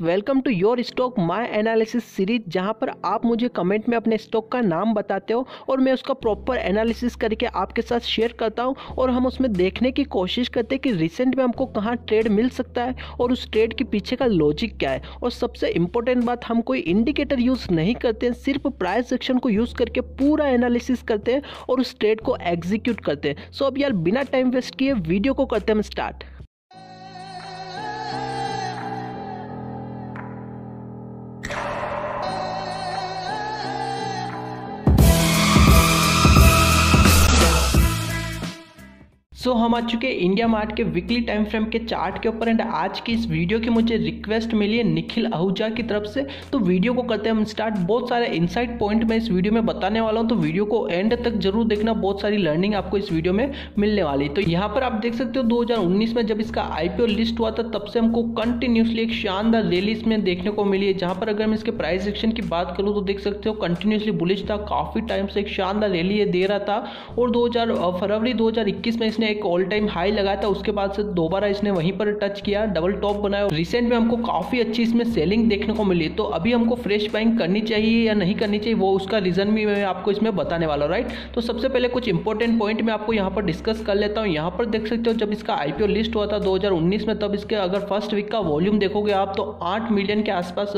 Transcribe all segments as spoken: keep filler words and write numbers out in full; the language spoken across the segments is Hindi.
Welcome to your stock my analysis series, जहां पर आप मुझे कमेंट में अपने स्टॉक का नाम बताते हो और मैं उसका प्रॉपर एनालिसिस करके आपके साथ शेयर करता हूं और हम उसमें देखने की कोशिश करते हैं कि रिसेंट में हमको कहां ट्रेड मिल सकता है और उस ट्रेड के पीछे का लॉजिक क्या है। और सबसे इम्पोर्टेंट बात, हम कोई इंडिकेटर यूज़ नहीं करते हैं, सिर्फ प्राइस एक्शन को यूज़ करके पूरा एनालिसिस करते हैं और उस ट्रेड को एग्जीक्यूट करते हैं। सो अब यार बिना टाइम वेस्ट किए वीडियो को करते हैं हम स्टार्ट। सो so, हम आ चुके हैं इंडिया मार्ट के वीकली टाइम फ्रेम के चार्ट के ऊपर एंड आज की इस वीडियो की मुझे रिक्वेस्ट मिली है निखिल आहूजा की तरफ से, तो वीडियो को करते हैं हम स्टार्ट। बहुत सारे इनसाइट पॉइंट मैं इस वीडियो में बताने वाला हूं, तो वीडियो को एंड तक जरूर देखना, बहुत सारी लर्निंग आपको इस वीडियो में मिलने वाली। तो यहाँ पर आप देख सकते हो दो हज़ार उन्नीस में जब इसका आई पी ओ लिस्ट हुआ था तब से हमको कंटिन्यूसली एक शानदार रैली इसमें देखने को मिली है, जहाँ पर अगर मैं इसके प्राइस एक्शन की बात करूँ तो देख सकते हो कंटिन्यूसली बुलिश था, काफ़ी टाइम से एक शानदार रैली दे रहा था और दो हज़ार फरवरी दो हज़ार इक्कीस में इसने एक ऑल टाइम हाई लगाया था, उसके बाद से दोबारा इसने वहीं पर टच किया, डबल टॉप बनाया। रिसेंट में हमको काफी अच्छी इसमें सेलिंग देखने को मिली, तो अभी हमको फ्रेश बाइंग करनी चाहिए या नहीं करनी चाहिए वो उसका रीजन भी मैं आपको इसमें बताने वाला हूं, राइट। तो सबसे पहले कुछ इंपॉर्टेंट पॉइंट मैं आपको यहाँ पर डिस्कस कर लेता हूँ। यहाँ पर देख सकते हो जब इसका आईपीओ लिस्ट हुआ था दो हज़ार उन्नीस में, तब इसके अगर फर्स्ट वीक का वॉल्यूम देखोगे आप तो आठ मिलियन के आसपास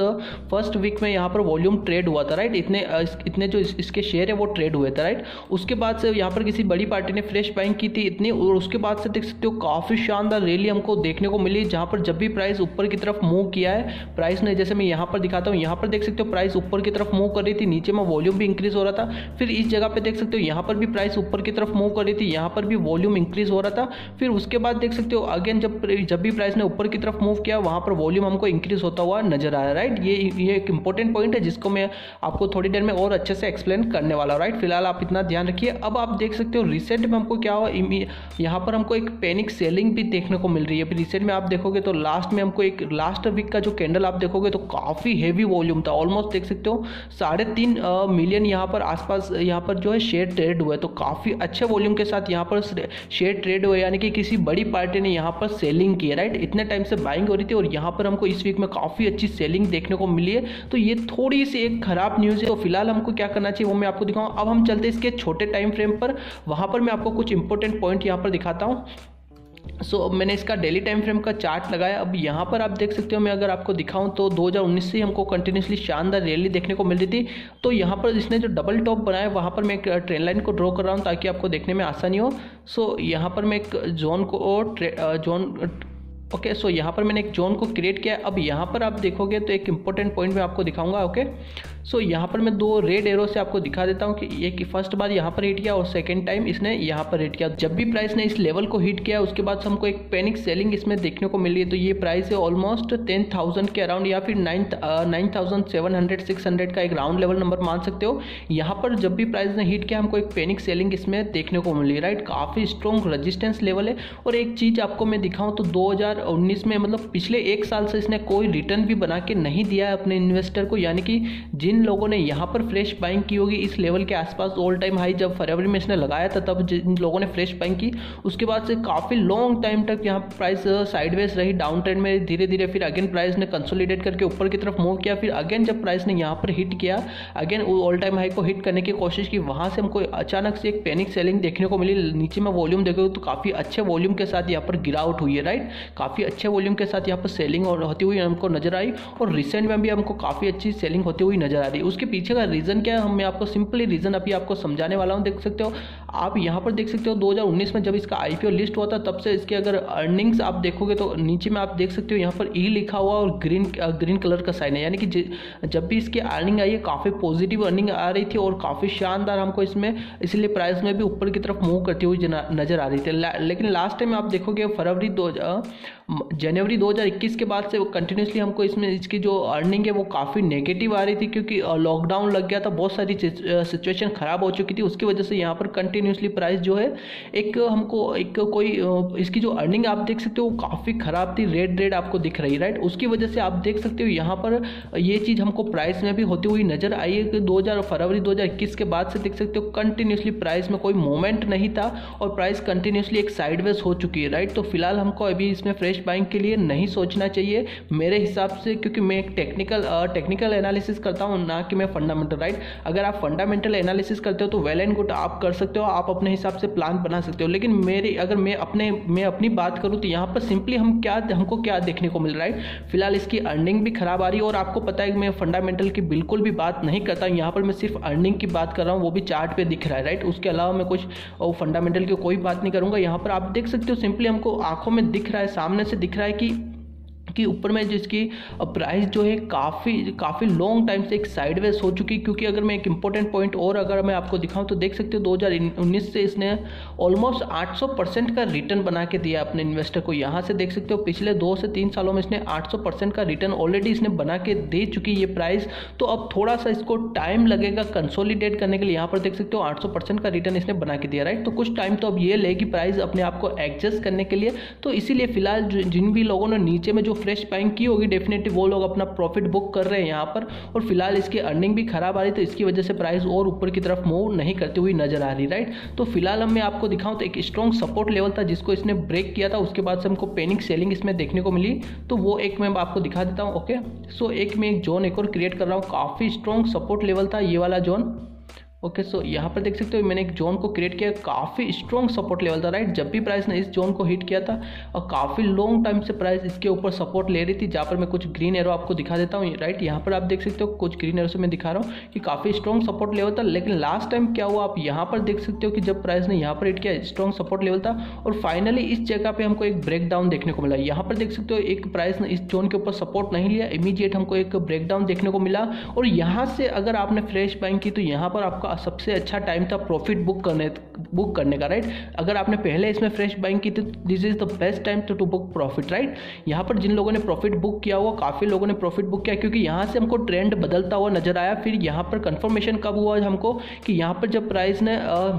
फर्स्ट वीक में यहाँ पर वॉल्यूम ट्रेड हुआ था, राइट। इतने इतने जो इसके शेयर है वो ट्रेड हुए थे, राइट। उसके बाद से यहाँ पर किसी बड़ी पार्टी ने फ्रेश बाइंग की थी इतनी, और उसके बाद से देख सकते हो काफी शानदार रैली हमको देखने को मिली, जहां पर जब भी प्राइस ऊपर की तरफ मूव किया है, प्राइस ने, जैसे मैं यहां पर दिखाता हूं, यहां पर देख सकते हो प्राइस ऊपर की तरफ मूव कर रही थी, नीचे में वॉल्यूम भी इंक्रीज हो रहा था, फिर इस जगह पे देख सकते हो यहां पर भी प्राइस ऊपर की तरफ मूव कर रही थी, यहां पर भी वॉल्यूम इंक्रीज हो रहा था, फिर उसके बाद देख सकते हो अगेन जब जब भी प्राइस ने ऊपर की तरफ मूव किया वहां पर वॉल्यूम हमको इंक्रीज होता हुआ नजर आया, राइट। ये ये एक इंपॉर्टेंट पॉइंट है जिसको मैं आपको थोड़ी देर में और अच्छे से एक्सप्लेन करने वाला हूं, राइट। फिलहाल आप इतना ध्यान रखिए। अब आप देख सकते हो रिसेंट में हमको क्या हुआ, यहाँ पर हमको एक पैनिक सेलिंग भी देखने को मिल रही है। रिसेंट में आप देखोगे तो लास्ट में हमको एक लास्ट वीक का जो कैंडल आप देखोगे तो काफ़ी हेवी वॉल्यूम था, ऑलमोस्ट देख सकते हो साढ़े तीन मिलियन यहाँ पर आसपास यहाँ पर जो है शेयर ट्रेड हुआ है, तो काफ़ी अच्छे वॉल्यूम के साथ यहाँ पर शेयर ट्रेड हुआ, यानी कि किसी बड़ी पार्टी ने यहाँ पर सेलिंग की है, राइट। इतने टाइम से बाइंग हो रही थी और यहाँ पर हमको इस वीक में काफ़ी अच्छी सेलिंग देखने को मिली है, तो ये थोड़ी सी एक खराब न्यूज़ है। तो फिलहाल हमको क्या करना चाहिए वो मैं आपको दिखाऊँ। अब हम चलते इसके छोटे टाइम फ्रेम पर, वहाँ पर मैं आपको कुछ इंपॉर्टेंट पॉइंट यहाँ पर दिखाता हूँ। सो so, मैंने इसका डेली टाइम फ्रेम का चार्ट लगाया। अब यहाँ पर आप देख सकते हो, मैं अगर आपको दिखाऊं तो दो हज़ार उन्नीस से हमको कंटिन्यूसली शानदार रैली देखने को मिल रही थी, तो यहाँ पर इसने जो डबल टॉप बनाया वहाँ पर मैं एक ट्रेंड लाइन को ड्रॉ कर रहा हूँ ताकि आपको देखने में आसानी हो। सो so, यहाँ पर मैं एक जोन को जोन ओके सो यहाँ पर मैंने एक जोन को क्रिएट किया। अब यहाँ पर आप देखोगे तो एक इंपॉर्टेंट पॉइंट मैं आपको दिखाऊंगा, ओके सो so, यहाँ पर मैं दो रेड एरो से आपको दिखा देता हूँ कि एक फर्स्ट बार यहाँ पर हिट किया और सेकंड टाइम इसने यहाँ पर हिट किया। जब भी प्राइस ने इस लेवल को हिट किया उसके बाद हमको एक पैनिक सेलिंग इसमें देखने को मिली है, तो ये प्राइस है ऑलमोस्ट टेन थाउजेंड के अराउंड या फिर nine nine thousand seven hundred six hundred का एक राउंड लेवल नंबर मान सकते हो। यहाँ पर जब भी प्राइस ने हिट किया हमको एक पैनिक सेलिंग इसमें देखने को मिली, राइट। काफ़ी स्ट्रॉन्ग रजिस्टेंस लेवल है। और एक चीज़ आपको मैं दिखाऊँ तो दो हज़ार उन्नीस में, मतलब पिछले एक साल से इसने कोई रिटर्न भी बना के नहीं दिया है अपने इन्वेस्टर को, यानी कि जिन लोगों ने यहाँ पर फ्रेश बाइंग की होगी इस लेवल के आसपास, ऑल टाइम हाई जब फरवरी में इसने लगाया था तब जिन लोगों ने फ्रेश बाइंग की, उसके बाद से काफ़ी लॉन्ग टाइम तक यहाँ प्राइस साइडवेज रही, डाउन ट्रेंड में धीरे धीरे, फिर अगेन प्राइस ने कंसोलिडेट करके ऊपर की तरफ मूव किया, फिर अगेन जब प्राइस ने यहाँ पर हिट किया, अगेन ऑल टाइम हाई को हिट करने की कोशिश की, वहाँ से हमको अचानक से एक पैनिक सेलिंग देखने को मिली। नीचे में वॉल्यूम देखोगे तो काफ़ी अच्छे वॉल्यूम के साथ यहाँ पर गिरावट हुई है, राइट। काफ़ी अच्छे वॉल्यूम के साथ यहाँ पर सेलिंग और होती हुई हमको नजर आई, और रिसेंट में भी हमको काफ़ी अच्छी सेलिंग होती हुई नजर आ रही है। उसके पीछे का रीज़न क्या है हम मैं आपको सिंपली रीज़न अभी आपको समझाने वाला हूँ। देख सकते हो आप यहाँ पर देख सकते हो दो हज़ार उन्नीस में जब इसका आईपीओ लिस्ट हुआ था तब से इसके अगर अर्निंग्स आप देखोगे तो नीचे में आप देख सकते हो यहाँ पर ई लिखा हुआ और ग्रीन ग्रीन कलर का साइन है, यानी कि जब भी इसकी अर्निंग आई है काफ़ी पॉजिटिव अर्निंग आ रही थी और काफ़ी शानदार हमको इसमें, इसलिए प्राइस में भी ऊपर की तरफ मूव करती हुई नजर आ रही थी। लेकिन लास्ट टाइम आप देखोगे फरवरी दो जनवरी दो हज़ार इक्कीस के बाद से कंटिन्यूसली हमको इसमें इसकी जो अर्निंग है वो काफ़ी नेगेटिव आ रही थी, क्योंकि क्योंकि लॉकडाउन लग गया था, बहुत सारी सिचुएशन ख़राब हो चुकी थी, उसकी वजह से यहाँ पर कंटिन्यूसली प्राइस जो है एक हमको एक कोई इसकी जो अर्निंग आप देख सकते हो काफ़ी ख़राब थी, रेड रेड आपको दिख रही राइट। उसकी वजह से आप देख सकते हो यहाँ पर ये चीज़ हमको प्राइस में भी होती हुई नज़र आई है कि दो हज़ार फरवरी दो हज़ार इक्कीस के बाद से देख सकते हो कंटिन्यूसली प्राइस में कोई मोमेंट नहीं था और प्राइस कंटिन्यूसली एक साइडवेज हो चुकी है राइट। तो फिलहाल हमको अभी इसमें फ्रेश बाइंग के लिए नहीं सोचना चाहिए मेरे हिसाब से, क्योंकि मैं एक टेक्निकल टेक्निकल एनालिसिस करता हूँ ना कि मैं फंडामेंटल राइट। अगर आप फंडामेंटल एनालिसिस करते हो तो वेल एंड गुड, आप कर सकते हो, आप अपने हिसाब से प्लान बना सकते हो। लेकिन मेरी अगर मैं अपने मैं अपनी बात करूँ तो यहाँ पर सिंपली हम क्या हमको क्या देखने को मिल रहा है, फिलहाल इसकी अर्निंग भी खराब आ रही है। और आपको पता है कि मैं फंडामेंटल की बिल्कुल भी बात नहीं करता, यहाँ पर मैं सिर्फ अर्निंग की बात कर रहा हूँ, वो भी चार्ट पे दिख रहा है राइट। उसके अलावा मैं कुछ फंडामेंटल की कोई बात नहीं करूँगा। यहाँ पर आप देख सकते हो सिंपली हमको आंखों में दिख रहा है, सामने से दिख रहा है कि कि ऊपर में जिसकी प्राइस जो है काफ़ी काफ़ी लॉन्ग टाइम से एक साइडवेज हो चुकी। क्योंकि अगर मैं एक इंपॉर्टेंट पॉइंट और अगर मैं आपको दिखाऊं तो देख सकते हो दो हज़ार उन्नीस से इसने ऑलमोस्ट आठ सौ परसेंट का रिटर्न बना के दिया अपने इन्वेस्टर को। यहाँ से देख सकते हो पिछले दो से तीन सालों में इसने आठ सौ परसेंट का रिटर्न ऑलरेडी इसने बना के दे चुकी ये प्राइस। तो अब थोड़ा सा इसको टाइम लगेगा कंसोलिडेट करने के लिए। यहाँ पर देख सकते हो आठ सौ परसेंट का रिटर्न इसने बना के दिया राइट। तो कुछ टाइम तो अब ये लेगी प्राइस अपने आप को एडजस्ट करने के लिए। तो इसीलिए फिलहाल जिन भी लोगों ने नीचे में जो फ्रेश बाइंग की होगी डेफिनेटली वो लोग अपना प्रॉफिट बुक कर रहे हैं यहाँ पर। और फिलहाल इसकी अर्निंग भी खराब आ रही, तो इसकी वजह से प्राइस और ऊपर की तरफ मूव नहीं करती हुई नजर आ रही राइट। तो फिलहाल हम मैं आपको दिखाऊं तो एक स्ट्रॉन्ग सपोर्ट लेवल था जिसको इसने ब्रेक किया था, उसके बाद से हमको पैनिक सेलिंग इसमें देखने को मिली। तो वो एक मैं आपको दिखा देता हूँ। ओके सो एक मैं एक जोन एक और क्रिएट कर रहा हूँ, काफ़ी स्ट्रॉन्ग सपोर्ट लेवल था ये वाला जोन। ओके सो यहाँ पर देख सकते हो मैंने एक जोन को क्रिएट किया, काफ़ी स्ट्रॉन्ग सपोर्ट लेवल था राइट। जब भी प्राइस ने इस जोन को हिट किया था और काफ़ी लॉन्ग टाइम से प्राइस इसके ऊपर सपोर्ट ले रही थी, जहाँ पर मैं कुछ ग्रीन एरो आपको दिखा देता हूँ राइट। यहाँ पर आप देख सकते हो कुछ ग्रीन एरो से मैं दिखा रहा हूँ कि काफ़ी स्ट्रॉन्ग सपोर्ट लेवल था। लेकिन लास्ट टाइम क्या हुआ आप यहाँ पर देख सकते हो कि जब प्राइस ने यहाँ पर हिट किया स्ट्रॉन्ग सपोर्ट लेवल था और फाइनली इस जगह पर हमको एक ब्रेकडाउन देखने को मिला। यहाँ पर देख सकते हो एक प्राइस ने इस जोन के ऊपर सपोर्ट नहीं लिया, इमीडिएट हमको एक ब्रेकडाउन देखने को मिला। और यहाँ से अगर आपने फ्रेश बाइंग की तो यहाँ पर आपका सबसे अच्छा टाइम था प्रॉफिट बुक करने बुक करने का राइट। अगर आपने पहले इसमें फ्रेश बाइंग की तो this is the best time to book profit right. यहाँ पर जिन लोगों ने प्रॉफिट बुक किया हुआ, काफ़ी लोगों ने प्रॉफिट बुक किया, क्योंकि यहाँ से हमको ट्रेंड बदलता हुआ नजर आया। फिर यहाँ पर कंफर्मेशन कब हुआ हमको कि यहाँ पर जब प्राइस ने आ,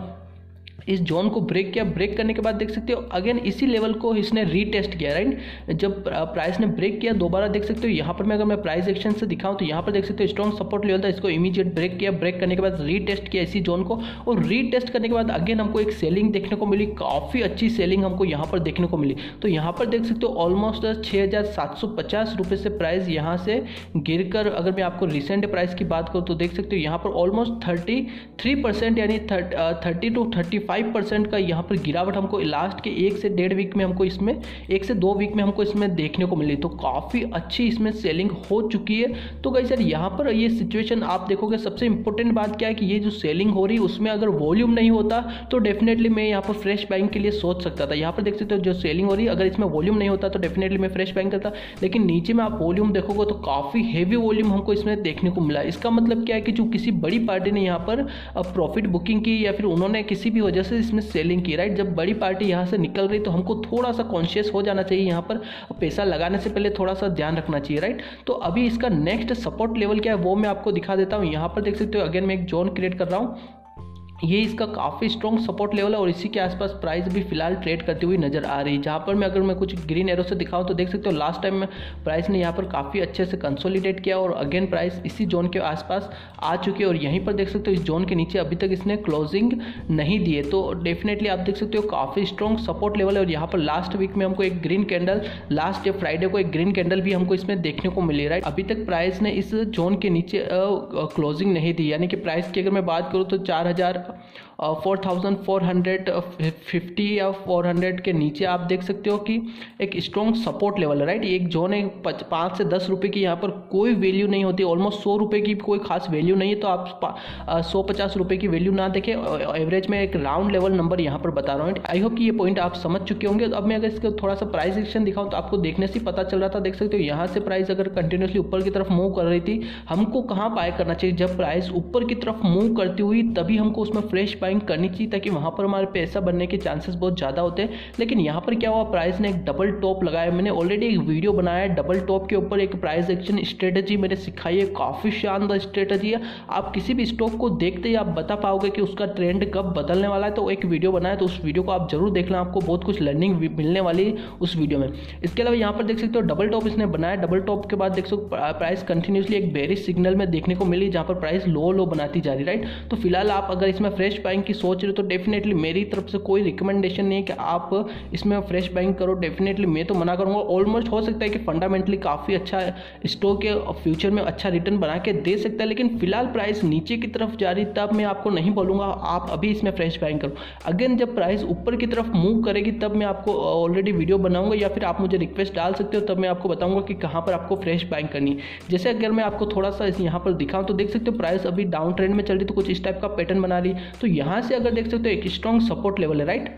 इस जोन को ब्रेक किया, ब्रेक करने के बाद देख सकते हो अगेन इसी लेवल को इसने रीटेस्ट किया राइट। जब प्राइस ने ब्रेक किया दोबारा देख सकते हो यहाँ पर मैं अगर मैं प्राइस एक्शन से दिखाऊं तो यहाँ पर देख सकते हो स्ट्रॉन्ग सपोर्ट लेवल था, इसको इमीडिएट ब्रेक किया, ब्रेक करने के बाद रीटेस्ट किया इसी जोन को। और रीटेस्ट करने के बाद अगेन हमको एक सेलिंग देखने को मिली, काफ़ी अच्छी सेलिंग हमको यहाँ पर देखने को मिली। तो यहाँ पर देख सकते हो ऑलमोस्ट छः हज़ार सात सौ पचास रुपये से प्राइस यहाँ से गिर कर, अगर मैं आपको रिसेंट प्राइस की बात करूँ तो देख सकते हो यहाँ पर ऑलमोस्ट थर्टी थ्री परसेंट यानी thirty two thirty five percent का यहाँ पर गिरावट हमको लास्ट के एक से डेढ़ वीक में हमको इसमें एक से दो वीक में हमको इसमें देखने को मिली। तो काफ़ी अच्छी इसमें सेलिंग हो चुकी है। तो गाइस यार यहाँ पर ये सिचुएशन आप देखोगे, सबसे इंपॉर्टेंट बात क्या है कि ये जो सेलिंग हो रही है उसमें अगर वॉल्यूम नहीं होता तो डेफिनेटली मैं यहाँ पर फ्रेश बाइंग के लिए सोच सकता था। यहाँ पर देख सकते हो जो सेलिंग हो रही है, अगर इसमें वॉल्यूम नहीं होता तो डेफिनेटली मैं फ्रेश बाइंग करता। लेकिन नीचे में आप वॉल्यूम देखोगे तो काफ़ी हेवी वॉल्यूम हमको इसमें देखने को मिला। इसका मतलब क्या है कि जो किसी बड़ी पार्टी ने यहाँ पर प्रॉफिट बुकिंग की या फिर उन्होंने किसी भी जैसे इसमें सेलिंग की राइट। जब बड़ी पार्टी यहाँ से निकल रही तो हमको थोड़ा सा कॉन्शियस हो जाना चाहिए, यहाँ पर पैसा लगाने से पहले थोड़ा सा ध्यान रखना चाहिए राइट। तो अभी इसका नेक्स्ट सपोर्ट लेवल क्या है वो मैं आपको दिखा देता हूँ। यहाँ पर देख सकते हो अगेन मैं एक जोन क्रिएट कर रहा हूँ, ये इसका काफ़ी स्ट्रॉन्ग सपोर्ट लेवल है और इसी के आसपास प्राइस भी फिलहाल ट्रेड करती हुई नजर आ रही है। जहाँ पर मैं अगर मैं कुछ ग्रीन एरो से दिखाऊं तो देख सकते हो लास्ट टाइम में प्राइस ने यहाँ पर काफ़ी अच्छे से कंसोलिडेट किया और अगेन प्राइस इसी जोन के आसपास आ चुकी है। और यहीं पर देख सकते हो इस जोन के नीचे अभी तक इसने क्लोजिंग नहीं दिए। तो डेफिनेटली आप देख सकते हो काफ़ी स्ट्रॉन्ग सपोर्ट लेवल है। और यहाँ पर लास्ट वीक में हमको एक green candle, last day Friday को एक ग्रीन कैंडल भी हमको इसमें देखने को मिली राइट। अभी तक प्राइस ने इस जोन के नीचे क्लोजिंग नहीं दी, यानी कि प्राइस की अगर मैं बात करूँ तो चार हज़ार four thousand four hundred fifty या फोर हंड्रेड के नीचे आप देख सकते हो कि एक स्ट्रॉन्ग सपोर्ट लेवल है राइट। एक जोन है, पाँच से दस रुपये की यहाँ पर कोई वैल्यू नहीं होती, ऑलमोस्ट सौ रुपये की कोई खास वैल्यू नहीं है। तो आप सौ पचास रुपये की वैल्यू ना देखें, एवरेज में एक राउंड लेवल नंबर यहाँ पर बता रहा हूँ। आई होप कि ये पॉइंट आप समझ चुके होंगे। अब मैं अगर इसको थोड़ा सा प्राइस एक्शन दिखाऊँ तो आपको देखने से पता चल रहा था, देख सकते हो यहाँ से प्राइस अगर कंटिन्यूसली ऊपर की तरफ मूव कर रही थी, हमको कहाँ बाय करना चाहिए। जब प्राइस ऊपर की तरफ मूव करती हुई तभी हमको उसमें फ्रेश बाय बाइंग करनी चाहिए ताकि वहाँ पर हमारे पैसा बनने के चांसेस बहुत ज़्यादा होते हैं। लेकिन यहाँ पर क्या हुआ, प्राइस ने एक डबल टॉप लगाया। मैंने ऑलरेडी एक वीडियो बनाया है डबल टॉप के ऊपर, एक प्राइस एक्शन स्ट्रेटजी मैंने सिखाई है, काफ़ी शानदार स्ट्रेटजी है। आप किसी भी स्टॉक को देखते ही आप बता पाओगे कि उसका ट्रेंड कब बदलने वाला है, तो एक वीडियो बनाया तो उस वीडियो को आप जरूर देख लें, आपको बहुत कुछ लर्निंग मिलने वाली है उस वीडियो में। इसके अलावा यहाँ पर देख सकते हो डबल टॉप इसने बनाया, डबल टॉप के बाद देख सकते हो प्राइस कंटिन्यूसली एक बेरिश सिग्नल में देखने को मिली जहाँ पर प्राइस लो लो बनाती जा रही, राइट। तो फिलहाल आप अगर इसमें फ्रेश बाइंग की सोच रहे हो तो डेफिनेटली मेरी तरफ से कोई रिकमेंडेशन नहीं है कि आप इसमें फ्रेश बाइंग करो, डेफिनेटली मैं तो मना करूँगा। ऑलमोस्ट हो सकता है कि फंडामेंटली काफ़ी अच्छा स्टॉक है, फ्यूचर में अच्छा रिटर्न बना के दे सकता है, लेकिन फिलहाल प्राइस नीचे की तरफ जा रही तब मैं आपको नहीं बोलूँगा आप अभी इसमें फ्रेश बाइंग करो। अगेन जब प्राइस ऊपर की तरफ मूव करेगी तब मैं आपको ऑलरेडी वीडियो बनाऊंगा या फिर आप मुझे रिक्वेस्ट डाल सकते हो, तब मैं आपको बताऊंगा कि कहाँ पर आपको फ्रेश बाइंग करनी है। जैसे अगर मैं आपको थोड़ा सा यहाँ पर दिखाऊं तो देख सकते हो प्राइस अभी डाउन ट्रेंड में चल रही, तो कुछ इस टाइप का पैटर्न बना रही। तो यहाँ से अगर देख सकते हो एक स्ट्रॉन्ग सपोर्ट लेवल है, राइट।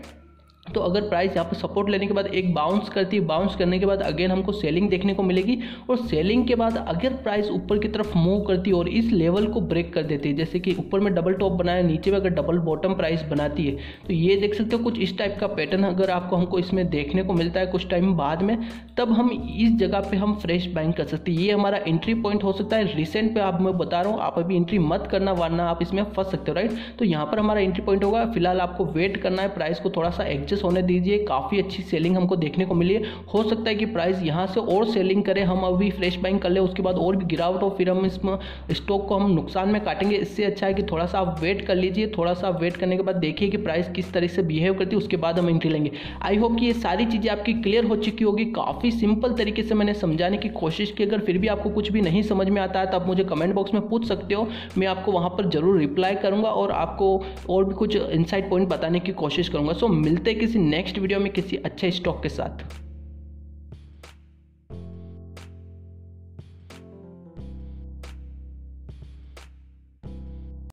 तो अगर प्राइस यहाँ पर सपोर्ट लेने के बाद एक बाउंस करती है, बाउंस करने के बाद अगेन हमको सेलिंग देखने को मिलेगी, और सेलिंग के बाद अगर प्राइस ऊपर की तरफ मूव करती है और इस लेवल को ब्रेक कर देती है, जैसे कि ऊपर में डबल टॉप बनाया, नीचे में अगर डबल बॉटम प्राइस बनाती है, तो ये देख सकते हो कुछ इस टाइप का पैटर्न अगर आपको हमको इसमें देखने को मिलता है कुछ टाइम बाद में, तब हम इस जगह पर हम फ्रेश बाइंग कर सकते हैं। ये हमारा एंट्री पॉइंट हो सकता है, रिसेंट पर आप मैं बता रहा हूँ, आप अभी एंट्री मत करना वरना आप इसमें फंस सकते हो, राइट। तो यहाँ पर हमारा एंट्री पॉइंट होगा, फिलहाल आपको वेट करना है, प्राइस को थोड़ा सा होने दीजिए। काफी अच्छी सेलिंग हमको देखने को मिली है, हो सकता है कि प्राइस यहां से और सेलिंग करे, हम अभी फ्रेश बाइंग कर ले, उसके बाद और भी गिरावट हो, फिर हम इसमें स्टॉक को हम नुकसान में काटेंगे। इससे अच्छा है कि थोड़ा सा आप वेट कर लीजिए, थोड़ा सा वेट करने के बाद देखिए कि प्राइस किस तरह से बिहेव करती है, उसके बाद हम एंट्री लेंगे। आई होप कि ये सारी चीजें आपकी क्लियर हो चुकी होगी, काफी सिंपल तरीके से मैंने समझाने की कोशिश की। अगर फिर भी आपको कुछ भी नहीं समझ में आता है तो आप मुझे कमेंट बॉक्स में पूछ सकते हो, मैं आपको वहां पर जरूर रिप्लाई करूंगा और आपको और भी कुछ इनसाइट पॉइंट बताने की कोशिश करूंगा। सो मिलते किसी नेक्स्ट वीडियो में किसी अच्छे स्टॉक के साथ।